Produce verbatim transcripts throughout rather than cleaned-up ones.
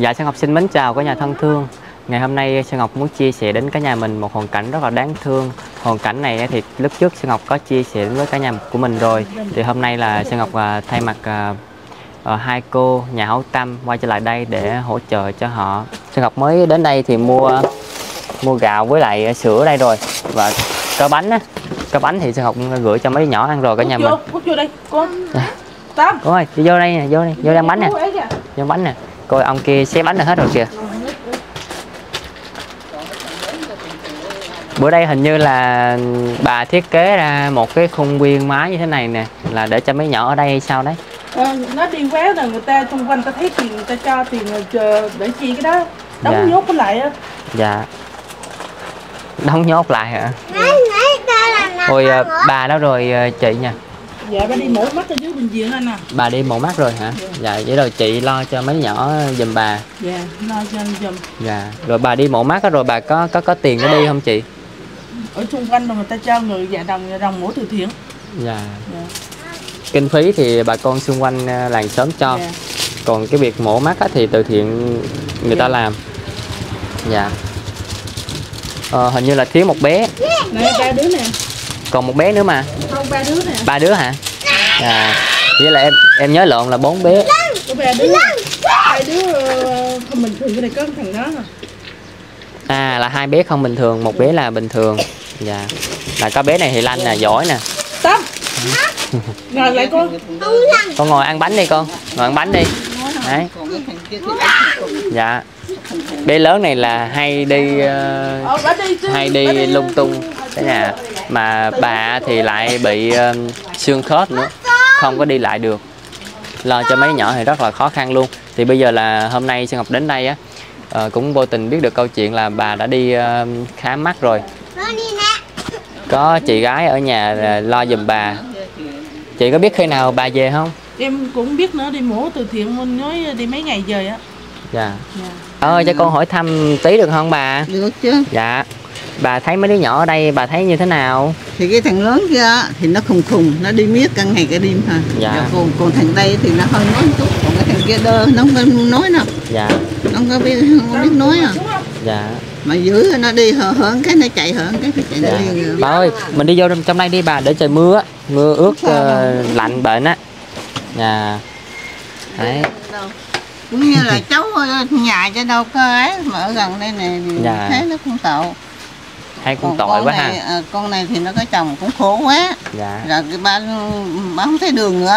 Dạ, Sơn Ngọc xin mến chào cả nhà thân thương. Ngày hôm nay Sơn Ngọc muốn chia sẻ đến cả nhà mình một hoàn cảnh rất là đáng thương. Hoàn cảnh này thì lúc trước Sơn Ngọc có chia sẻ với cả nhà của mình rồi. Thì hôm nay là Sơn Ngọc thay mặt hai cô nhà Hảo Tâm quay trở lại đây để hỗ trợ cho họ. Sơn Ngọc mới đến đây thì mua mua gạo với lại sữa ở đây rồi. Và có bánh á. Có bánh thì Sơn Ngọc gửi cho mấy đứa nhỏ ăn rồi cả nhà mình. Vô, vô đây, con. Tâm. Đúng rồi, đi vô đây nè, vô đây, vô ăn bánh nè. Vô bánh nè. Coi ông kia xé bánh là hết rồi kìa. Bữa đây hình như là bà thiết kế ra một cái khung viên mái như thế này nè, là để cho mấy nhỏ ở đây hay sao đấy? À, nó đi quá là người ta xung quanh ta thấy tiền người ta cho tiền chờ để chi cái đó. Đóng dạ. Nhốt lại á. Dạ. Đóng nhốt lại hả? Nãy nãy ta là Ôi à, bà đó rồi chị nha. Dạ bà đi mổ mắt ở dưới bệnh viện anh à. Bà đi mổ mắt rồi hả? Dạ, dạ vậy rồi chị lo cho mấy nhỏ giùm bà. Dạ, lo cho giùm. Dạ, rồi bà đi mổ mắt rồi bà có có có tiền để đi không chị? Ở xung quanh rồi người ta cho người dạ đồng đồng mổ từ thiện. Dạ. Dạ. Kinh phí thì bà con xung quanh làng xóm cho. Dạ. Còn cái việc mổ mắt thì từ thiện người dạ. ta làm. Dạ. Ờ, hình như là thiếu một bé. Này, ba đứa nè. Còn một bé nữa mà. Không, ba đứa nè. Ba đứa hả? À, vậy là em em nhớ lộn là bốn bé. Có ba đứa. Hai đứa không bình thường, cái này có thằng đó hả? À, là hai bé không bình thường, một bé là bình thường. Dạ. Là có bé này thì lanh nè, giỏi nè. Tâm. Ngồi lại con. Con ngồi ăn bánh đi con. Ngồi ăn bánh đi. Đấy. Dạ. Bé lớn này là hay đi uh, hay đi lung tung cả nhà. Mà bà thì lại bị uh, xương khớp nữa, không có đi lại được, lo cho mấy nhỏ thì rất là khó khăn luôn. Thì bây giờ là hôm nay Sơn Ngọc đến đây á, uh, cũng vô tình biết được câu chuyện là bà đã đi uh, khám mắt rồi. Có chị gái ở nhà lo giùm bà. Chị có biết khi nào bà về không? Em cũng biết nữa, đi mổ từ thiện mình nói đi mấy ngày về á. Dạ. Ơi cho con hỏi thăm tí được không bà? Được chứ. Dạ. Bà thấy mấy đứa nhỏ ở đây bà thấy như thế nào? Thì cái thằng lớn kia thì nó khùng khùng, nó đi miết cả ngày cả đêm thôi. Dạ. Còn, còn thằng đây thì nó hơi nói một chút, còn cái thằng kia đơ, nó không có nói nào. Dạ. Nó không có biết, không biết nói à. Dạ. Mà giữ nó đi hở hởn cái nó chạy hởn cái nó chạy dạ. đi. Bà ơi, mình đi vô trong đây đi bà, để trời mưa, mưa ướt uh, lạnh bệnh á. Dạ. Đấy. Cũng như là cháu nhà cho đâu có ấy, mà ở gần đây này thì dạ. thấy nó cũng tội. Hay cũng còn tội quá này, ha. À, con này thì nó có chồng cũng khổ quá. Dạ. Rồi ba, ba không thấy đường nữa,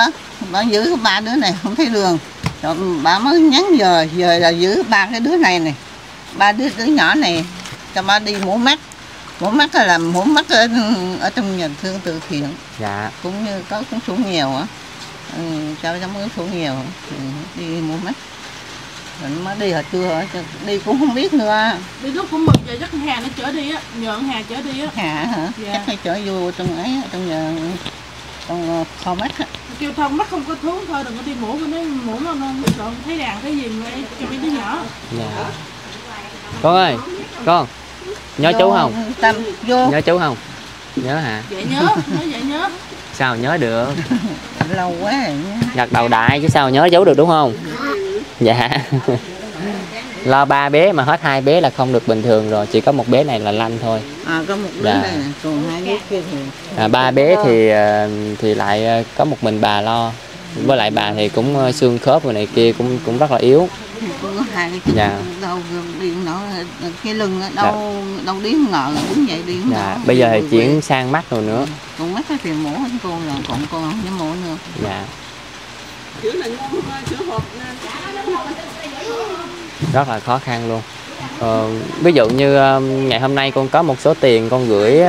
bà giữ ba đứa này không thấy đường. Rồi bà mới nhắn giờ, giờ là giữ ba cái đứa này này, ba đứa đứa nhỏ này cho ba đi mổ mắt. Mổ mắt là làm mổ mắt ở, ở trong nhà thương từ thiện. Dạ. Cũng như có cũng số nghèo á, ừ, cho cháu mới số nghèo ừ, đi mổ mắt. Nó mới đi hồi trưa, đi cũng không biết nữa. Đi lúc cũng mực giờ chắc Hà nó chở đi á, nhờ Hà chở đi á. Hà hả? Dạ. Chắc hay chở vô trong ấy, trong nhà, trong kho mắt á. Kêu thông mắt không có thú thôi, đừng có đi mổ, nó mổ nó không thấy đàn cái gì mà cho mấy đứa nhỏ. Dạ. Con ơi, con, nhớ vô, chú không? Tâm, vô. Nhớ chú không? Nhớ hả? Dạ nhớ, nhớ dạ nhớ. Sao nhớ được? Lâu quá rồi nhớ. Gật đầu đại chứ sao nhớ giấu được đúng không? Dạ. Lo ba bé mà hết hai bé là không được bình thường rồi, chỉ có một bé này là lanh thôi. À có một bé dạ. này, còn hai bé kia thì à, ba bé thì thì lại có một mình bà lo. Với lại bà thì cũng xương khớp rồi này kia cũng cũng rất là yếu. Cũng có hai cái dạ. đau điện nọ cái lưng đau dạ. đau điếng ngờ là cũng vậy điếng. Dạ, bây giờ thì chuyển sang mắt rồi nữa. Còn mắt thì mổ anh cô là còn con không dám mổ nữa. Dạ. Rất là khó khăn luôn. Ờ, ví dụ như ngày hôm nay con có một số tiền con gửi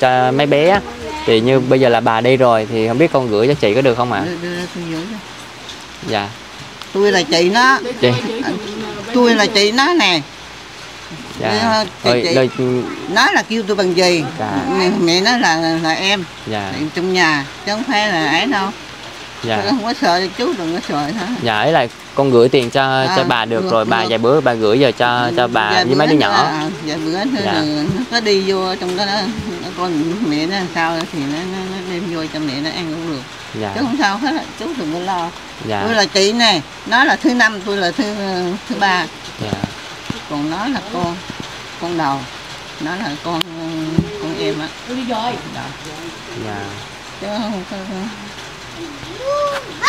cho mấy bé thì như bây giờ là bà đi rồi thì không biết con gửi cho chị có được không ạ? Dạ. Tôi là chị nó. Chị. Tôi là chị nó nè. Dạ. Ôi, chị, đời... Nó là kêu tôi bằng gì? Dạ. Mẹ, mẹ nó là là em. Dạ. Em trong nhà chứ không phải là ấy đâu. Dạ. Không có sợ chú đừng có sợ hả? Dạ ấy là con gửi tiền cho à, cho bà được, được rồi bà được. Vài bữa bà gửi giờ cho cho bà vài với mấy đứa nhỏ. À, vài bữa thôi dạ. nó có đi vô trong cái đó con mẹ nó làm sao thì nó, nó đem vô cho mẹ nó ăn cũng được. Dạ. Chứ không sao hết, chú đừng có lo. Dạ. Tôi là chị nè, nó là thứ năm, tôi là thứ thứ ba. Dạ. Còn nó là con con đầu, nó là con con em á. Dạ.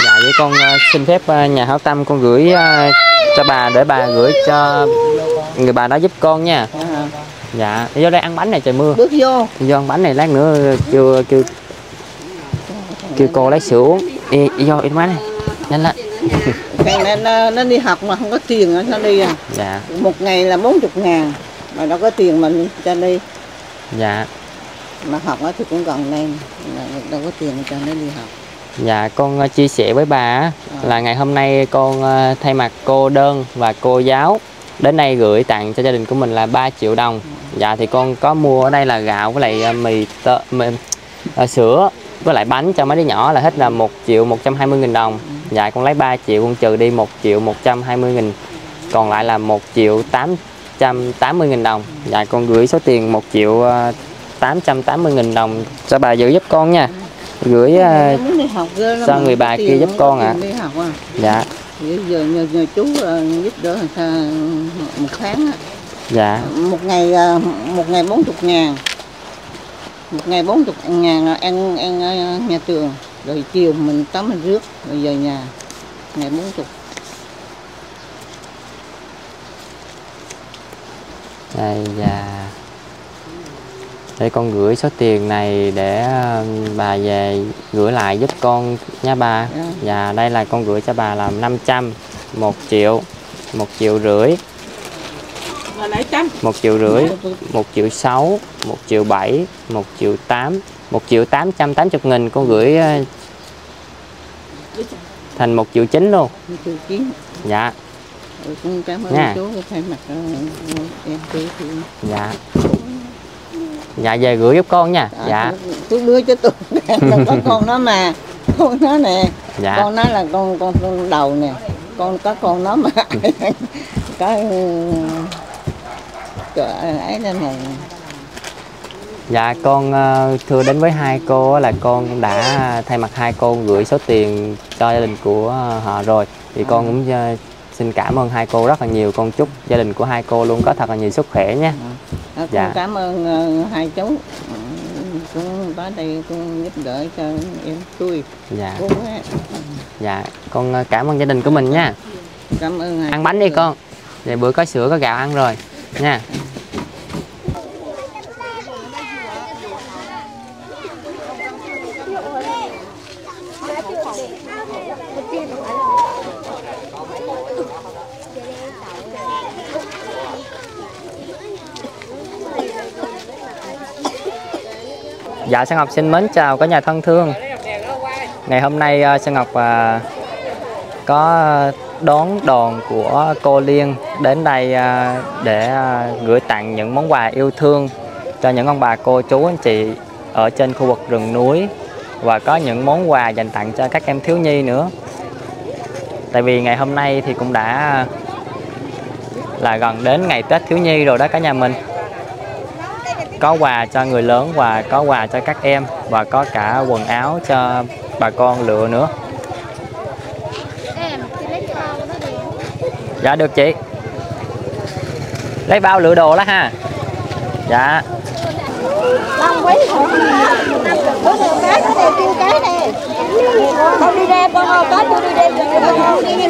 Dạ vậy con xin phép nhà hảo tâm con gửi cho bà để bà gửi cho người bà đó giúp con nha. Dạ. Dạ, vô đây ăn bánh này trời mưa. Bước vô. Vô ăn bánh này lát nữa kêu kêu kêu cô lấy sữa uống. Đi vô ít bánh này. Nhanh lên. Nên nó, nó đi học mà không có tiền nó đi à. Dạ. Một ngày là bốn mươi ngàn mà nó có tiền mình cho đi. Dạ. Mà học nó thì cũng còn nên đâu có tiền cho nó đi học. Dạ, con chia sẻ với bà là ngày hôm nay con thay mặt cô đơn và cô giáo đến đây gửi tặng cho gia đình của mình là ba triệu đồng. Dạ thì con có mua ở đây là gạo với lại mì, tơ, mì à, sữa với lại bánh cho mấy đứa nhỏ là hết là một triệu một trăm hai mươi nghìn đồng. Dạ con lấy ba triệu con trừ đi một triệu một trăm hai mươi nghìn, còn lại là một triệu tám trăm tám mươi nghìn đồng. Dạ con gửi số tiền một triệu tám trăm tám mươi nghìn đồng cho bà giữ giúp con nha. Gửi cho người bà kia giúp con ạ. À. Dạ. Giờ nhờ, nhờ chú uh, giúp đỡ một tháng á. Dạ. Một ngày uh, một ngày bốn mươi ngàn. Một ngày bốn mươi ngàn ăn ăn ở nhà trường, rồi chiều mình tắm mình rước rồi về nhà. Ngày bốn mươi. Đây dạ. Để con gửi số tiền này để bà về gửi lại giúp con nha bà. Dạ. Dạ đây là con gửi cho bà là năm trăm, một triệu, một triệu rưỡi, một triệu rưỡi, một triệu sáu, một triệu bảy, một triệu tám, một triệu tám trăm tám mươi nghìn. Con gửi thành một triệu chín luôn. Dạ. Con cảm ơn nha. Chú thay mặt em chú. Dạ. Dạ về gửi giúp con nha. Dạ, dạ. Tôi đưa cho tôi có con nó mà con nó nè. Dạ. Con nó là con con, con đầu nè, con có con nó mà có ấy lên này. Dạ con thưa đến với hai cô là con đã thay mặt hai cô gửi số tiền cho gia đình của họ rồi thì con cũng xin cảm ơn hai cô rất là nhiều. Con chúc gia đình của hai cô luôn có thật là nhiều sức khỏe nha. À, con dạ. Cảm ơn uh, hai chú cũng tới đây cũng giúp đỡ cho em tôi. Dạ. Cô dạ con cảm ơn gia đình của mình nha. Cảm ơn. Hai ăn bánh đi con. Vậy bữa có sữa có gạo ăn rồi nha. Dạ Sơn Ngọc xin mến chào cả nhà thân thương. Ngày hôm nay Sơn Ngọc có đón đoàn của cô Liên đến đây để gửi tặng những món quà yêu thương cho những ông bà cô chú anh chị ở trên khu vực rừng núi và có những món quà dành tặng cho các em thiếu nhi nữa. Tại vì ngày hôm nay thì cũng đã là gần đến ngày Tết thiếu nhi rồi đó cả nhà mình. Có quà cho người lớn và có quà cho các em và có cả quần áo cho bà con lựa nữa. Em, lấy bao đó đi. Dạ được chị. Lấy bao lựa đồ đó ha. Dạ. Long quý không? Bữa giờ cái này kim cái này. Con đi ra con ơi, Tết tôi đi ra con đi đi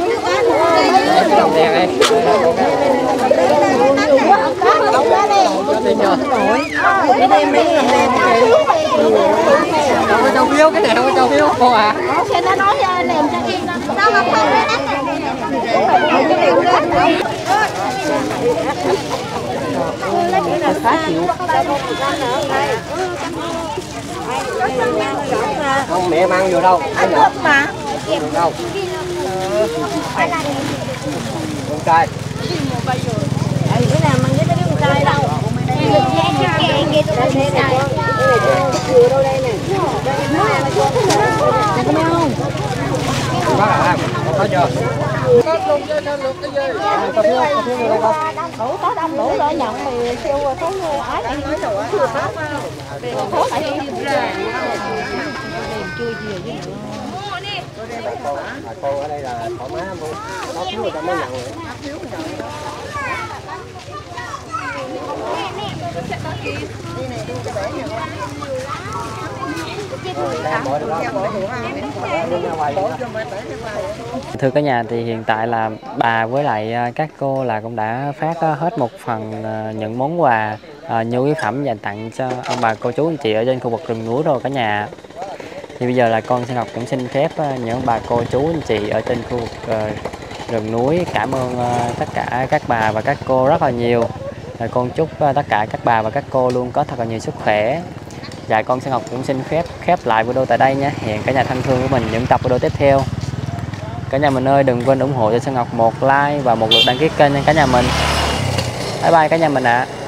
không mẹ mang vô đâu anh nước mà đâu con trai Bà cô, bà cô ở đây là thoải mái luôn. Nó thiếu người ta mới nhận rồi. Nó thiếu rồi. Đi này đi cho bể nhiều quá. Thưa cả nhà, thì hiện tại là bà với lại các cô là cũng đã phát hết một phần những món quà nhu yếu phẩm dành tặng cho ông bà cô chú anh chị ở trên khu vực rừng núi rồi cả nhà. Thì bây giờ là con Sơn Ngọc cũng xin phép những ông bà cô chú anh chị ở trên khu vực rừng núi cảm ơn tất cả các bà và các cô rất là nhiều. Rồi con chúc tất cả các bà và các cô luôn có thật là nhiều sức khỏe. Dạ, con Sơn Ngọc cũng xin phép khép lại video tại đây nha. Hẹn cả nhà thân thương của mình những tập video tiếp theo. Cả nhà mình ơi, đừng quên ủng hộ cho Sơn Ngọc một like và một lượt đăng ký kênh nha cả nhà mình. Bye bye cả nhà mình ạ. À.